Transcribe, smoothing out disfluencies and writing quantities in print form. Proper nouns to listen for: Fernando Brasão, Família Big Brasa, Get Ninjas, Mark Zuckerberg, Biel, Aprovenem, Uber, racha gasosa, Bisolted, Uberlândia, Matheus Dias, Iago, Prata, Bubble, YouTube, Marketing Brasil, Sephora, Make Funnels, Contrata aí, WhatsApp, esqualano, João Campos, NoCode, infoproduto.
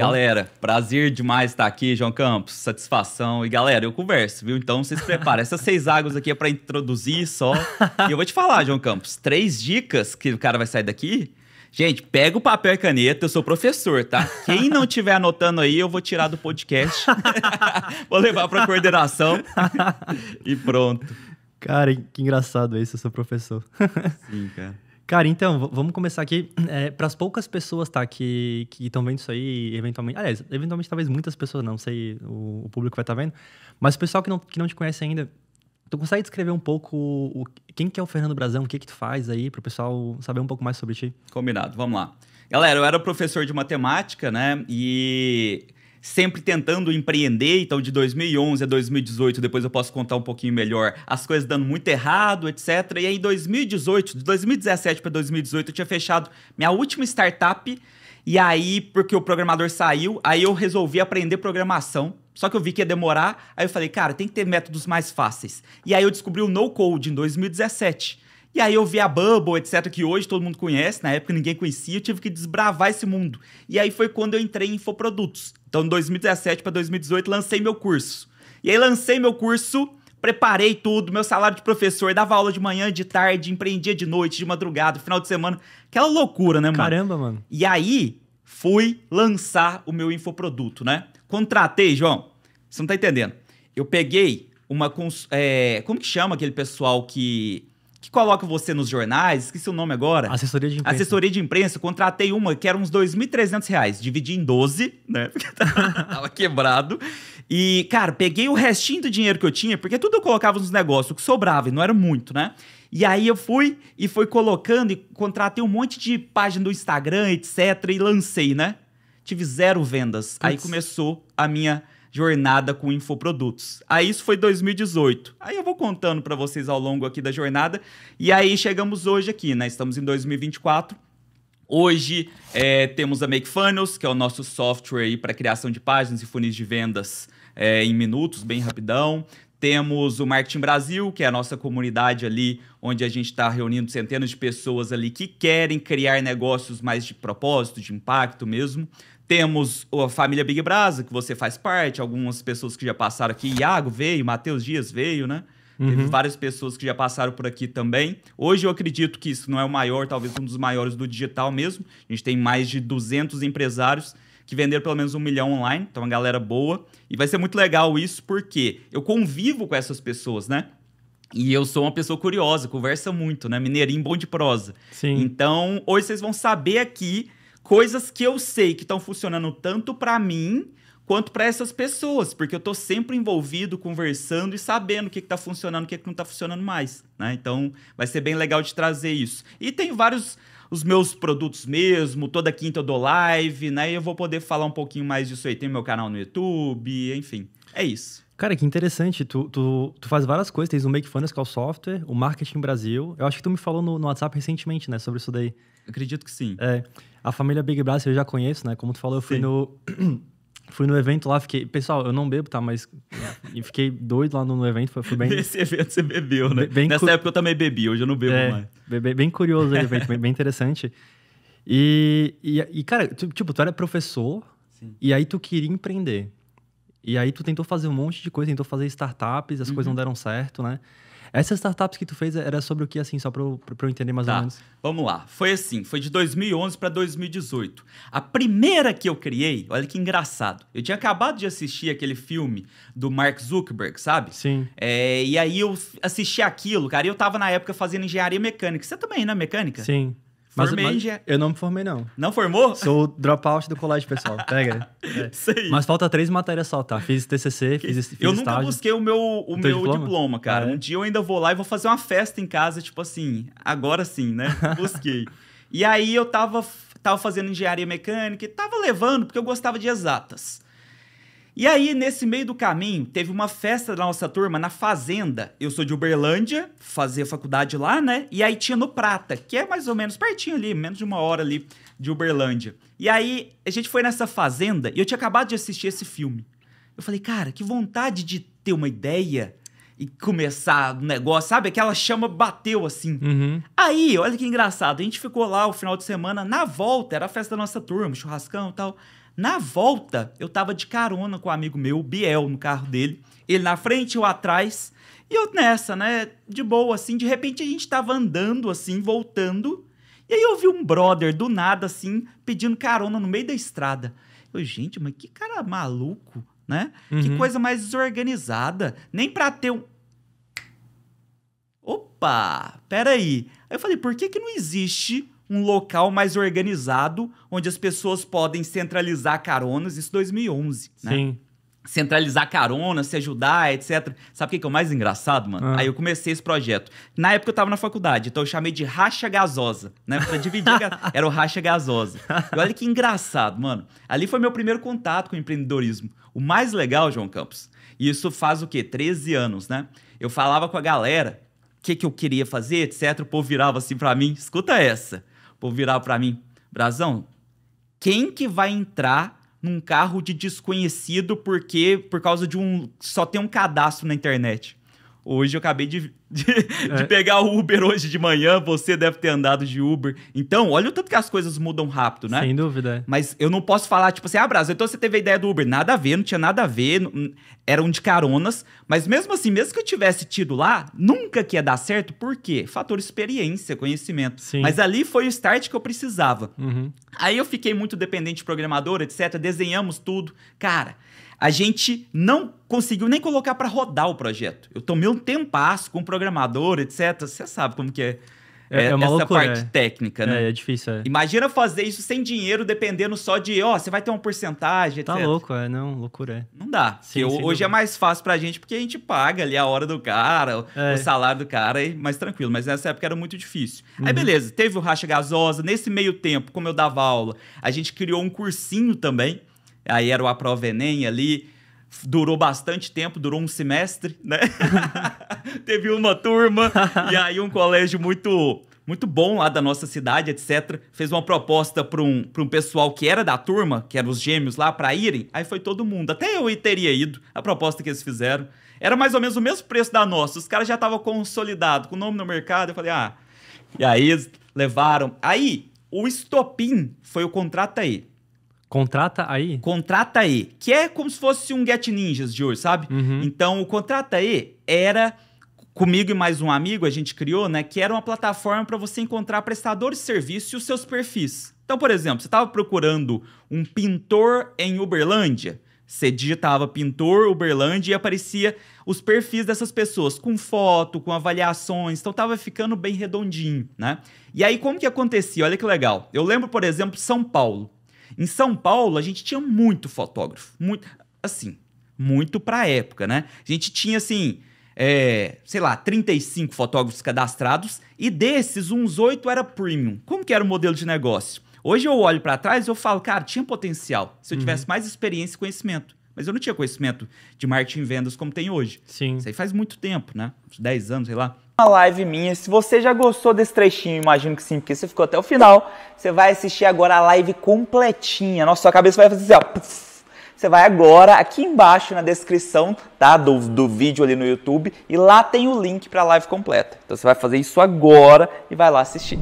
Galera, prazer demais estar aqui, João Campos, satisfação. E galera, eu converso, viu? Então vocês preparem. Essas 6 águas aqui é para introduzir só. E eu vou te falar, João Campos, 3 dicas que o cara vai sair daqui. Gente, pega o papel e caneta, eu sou professor, tá? Quem não estiver anotando aí, eu vou tirar do podcast. Vou levar para coordenação e pronto. Cara, que engraçado isso, eu sou professor. Sim, cara. Cara, então, vamos começar aqui. Para as poucas pessoas, tá, que estão vendo isso aí, eventualmente... Aliás, eventualmente talvez muitas pessoas não, sei, o público vai estar vendo. Mas o pessoal que não te conhece ainda... Tu consegue descrever um pouco quem que é o Fernando Brasão, o que tu faz aí, para o pessoal saber um pouco mais sobre ti? Combinado, vamos lá. Galera, eu era professor de matemática, né? E sempre tentando empreender, então de 2011 a 2018, depois eu posso contar um pouquinho melhor, as coisas dando muito errado, etc. E aí em 2018, de 2017 para 2018, eu tinha fechado minha última startup. E aí, porque o programador saiu, aí eu resolvi aprender programação. Só que eu vi que ia demorar, aí eu falei, cara, tem que ter métodos mais fáceis. E aí eu descobri o NoCode em 2017. E aí eu vi a Bubble, etc., que hoje todo mundo conhece, na época ninguém conhecia, eu tive que desbravar esse mundo. E aí foi quando eu entrei em infoprodutos. Então, de 2017 para 2018, lancei meu curso. E aí lancei meu curso, preparei tudo, meu salário de professor, dava aula de manhã, de tarde, empreendia de noite, de madrugada, final de semana. Aquela loucura, né, mano? Caramba, mano. E aí, fui lançar o meu infoproduto, né? Contratei, João. Você não tá entendendo. Eu peguei uma... como que chama aquele pessoal que coloca você nos jornais? Esqueci o nome agora. Assessoria de imprensa. Assessoria de imprensa. Contratei uma que era uns R$2.300. Dividi em 12, né? Porque tava quebrado. E, cara, peguei o restinho do dinheiro que eu tinha, porque tudo eu colocava nos negócios, o que sobrava, e não era muito, né? E aí eu fui colocando e contratei um monte de página do Instagram, etc. E lancei, né? Tive 0 vendas. Puts. Aí começou a minha... jornada com infoprodutos. Aí isso foi 2018. Aí eu vou contando para vocês ao longo aqui da jornada. E aí chegamos hoje aqui, né? Estamos em 2024. Hoje temos a Make Funnels, que é o nosso software aí para criação de páginas e funis de vendas em minutos, bem rapidão. Temos o Marketing Brasil, que é a nossa comunidade ali, onde a gente está reunindo centenas de pessoas ali que querem criar negócios mais de propósito, de impacto mesmo. Temos a Família Big Brasa, que você faz parte, algumas pessoas que já passaram aqui. Iago veio, Matheus Dias veio, né? Uhum. Teve várias pessoas que já passaram por aqui também. Hoje eu acredito que isso não é o maior, talvez um dos maiores do digital mesmo. A gente tem mais de 200 empresários que venderam pelo menos 1 milhão online. Então, uma galera boa. E vai ser muito legal isso porque eu convivo com essas pessoas, né? E eu sou uma pessoa curiosa, conversa muito, né? Mineirinho bom de prosa. Sim. Então, hoje vocês vão saber aqui... coisas que eu sei que estão funcionando tanto para mim quanto para essas pessoas, porque eu estou sempre envolvido, conversando e sabendo o que está funcionando, o que não está funcionando mais, né? Então, vai ser bem legal de trazer isso. E tem vários... os meus produtos mesmo, toda quinta eu dou live, né? E eu vou poder falar um pouquinho mais disso aí. Tem meu canal no YouTube, enfim, é isso. Cara, que interessante. Tu faz várias coisas. Tens o Make Funnels, que é o software, o Marketing Brasil. Eu acho que tu me falou no WhatsApp recentemente, né? Sobre isso daí. Eu acredito que sim. É. A família Big Brasa eu já conheço, né? Como tu falou, eu fui no... fui no evento lá, fiquei... Pessoal, eu não bebo, tá? Mas fiquei doido lá no evento, foi bem... Nesse evento você bebeu, né? Nessa época eu também bebi, hoje eu não bebo mais. Bem curioso o evento, bem interessante. E cara, tu era professor, sim, e aí tu queria empreender. E aí tu tentou fazer um monte de coisa, tentou fazer startups, as coisas não deram certo, né? Essas startups que tu fez era sobre o que, assim, só para eu entender mais ou menos? Vamos lá. Foi assim, foi de 2011 para 2018. A primeira que eu criei, olha que engraçado, eu tinha acabado de assistir aquele filme do Mark Zuckerberg, sabe? Sim. E aí eu assisti aquilo, cara, e eu tava na época fazendo engenharia mecânica. Você também, né? Mecânica? Sim. Mas eu não me formei, não. Não formou? Sou dropout do colégio, pessoal. Pega. Mas falta 3 matérias só, tá? Fiz TCC, fiz estágio. Eu nunca busquei o meu diploma, cara. Um dia eu ainda vou lá e vou fazer uma festa em casa, tipo assim, agora sim, né? Busquei. E aí eu tava fazendo engenharia mecânica e tava levando, porque eu gostava de exatas. E aí, nesse meio do caminho, teve uma festa da nossa turma na Fazenda. Eu sou de Uberlândia, fazia faculdade lá, né? E aí tinha no Prata, que é mais ou menos pertinho ali, menos de 1 hora ali de Uberlândia. E aí, a gente foi nessa fazenda e eu tinha acabado de assistir esse filme. Eu falei, cara, que vontade de ter uma ideia e começar um negócio, sabe? Aquela chama bateu assim. Uhum. Aí, olha que engraçado, a gente ficou lá o final de semana, na volta, era a festa da nossa turma, churrascão e tal... Na volta, eu tava de carona com um amigo meu, o Biel, no carro dele. Ele na frente, eu atrás. E eu nessa, né? De boa, assim. De repente, a gente tava andando, assim, voltando. E aí eu vi um brother, do nada, assim, pedindo carona no meio da estrada. Eu, gente, mas que cara maluco, né? Uhum. Que coisa mais desorganizada. Nem pra ter um... Opa, peraí. Aí eu falei, por que que não existe um local mais organizado onde as pessoas podem centralizar caronas? Isso 2011, né? Sim. Centralizar carona, se ajudar, etc. Sabe o que é o mais engraçado, mano? Ah. Aí eu comecei esse projeto. Na época eu tava na faculdade, então eu chamei de racha gasosa, né? Pra dividir, era o racha gasosa. E olha que engraçado, mano. Ali foi meu primeiro contato com o empreendedorismo. O mais legal, João Campos, e isso faz o quê? 13 anos, né? Eu falava com a galera o que que eu queria fazer, etc. O povo virava assim pra mim, escuta essa. O povo virava pra mim, Brasão, quem que vai entrar num carro de desconhecido por causa de um... Só tem um cadastro na internet. Hoje eu acabei de pegar o Uber hoje de manhã, você deve ter andado de Uber. Então, olha o tanto que as coisas mudam rápido, né? Sem dúvida. Mas eu não posso falar, tipo assim, ah, Brasil, então você teve a ideia do Uber. Nada a ver, não tinha nada a ver, eram de caronas. Mas mesmo assim, mesmo que eu tivesse tido lá, nunca que ia dar certo. Por quê? Fator experiência, conhecimento. Sim. Mas ali foi o start que eu precisava. Uhum. Aí eu fiquei muito dependente de programador, etc. Desenhamos tudo. Cara... A gente não conseguiu nem colocar para rodar o projeto. Eu tomei um tempasso com o programador, etc. Você sabe como que é uma essa loucura, parte técnica, né? É difícil, é. Imagina fazer isso sem dinheiro, dependendo só de... Ó, você vai ter uma porcentagem, etc. Tá louco, é. Não, loucura, é. Não dá. Sim, hoje dúvida. É mais fácil pra gente, porque a gente paga ali a hora do cara, o salário do cara, é mais tranquilo. Mas nessa época era muito difícil. Uhum. Aí, beleza, teve o racha gasosa. Nesse meio tempo, como eu dava aula, a gente criou um cursinho também. Aí era o Aprovenem ali, durou bastante tempo, durou um semestre, né? Teve uma turma, e aí um colégio muito, muito bom lá da nossa cidade, etc. Fez uma proposta para um pessoal que era da turma, que eram os gêmeos lá, para irem. Aí foi todo mundo, até eu teria ido, a proposta que eles fizeram. Era mais ou menos o mesmo preço da nossa, os caras já estavam consolidados, com o nome no mercado. Eu falei, ah... E aí eles levaram. Aí, o estopim foi o Contrata Aí. Contrata Aí? Contrata Aí, que é como se fosse um Get Ninjas de hoje, sabe? Uhum. Então, o Contrata Aí era, comigo e mais um amigo, a gente criou, né? Que era uma plataforma para você encontrar prestadores de serviço e os seus perfis. Então, por exemplo, você estava procurando um pintor em Uberlândia, você digitava pintor Uberlândia e aparecia os perfis dessas pessoas, com foto, com avaliações, então estava ficando bem redondinho, né? E aí, como que acontecia? Olha que legal. Eu lembro, por exemplo, São Paulo. Em São Paulo, a gente tinha muito fotógrafo. Muito, assim, muito pra época, né? A gente tinha, assim, sei lá, 35 fotógrafos cadastrados e desses, uns 8 era premium. Como que era o modelo de negócio? Hoje eu olho pra trás e eu falo, cara, tinha potencial. Se eu tivesse mais experiência e conhecimento. Mas eu não tinha conhecimento de marketing e vendas como tem hoje. Sim. Isso aí faz muito tempo, né? Uns 10 anos, sei lá. Uma live minha, se você já gostou desse trechinho, imagino que sim, porque você ficou até o final, você vai assistir agora a live completinha. Nossa, sua cabeça vai fazer assim, ó. Você vai agora aqui embaixo na descrição, tá, do vídeo ali no YouTube, e lá tem o link para a live completa. Então você vai fazer isso agora e vai lá assistir.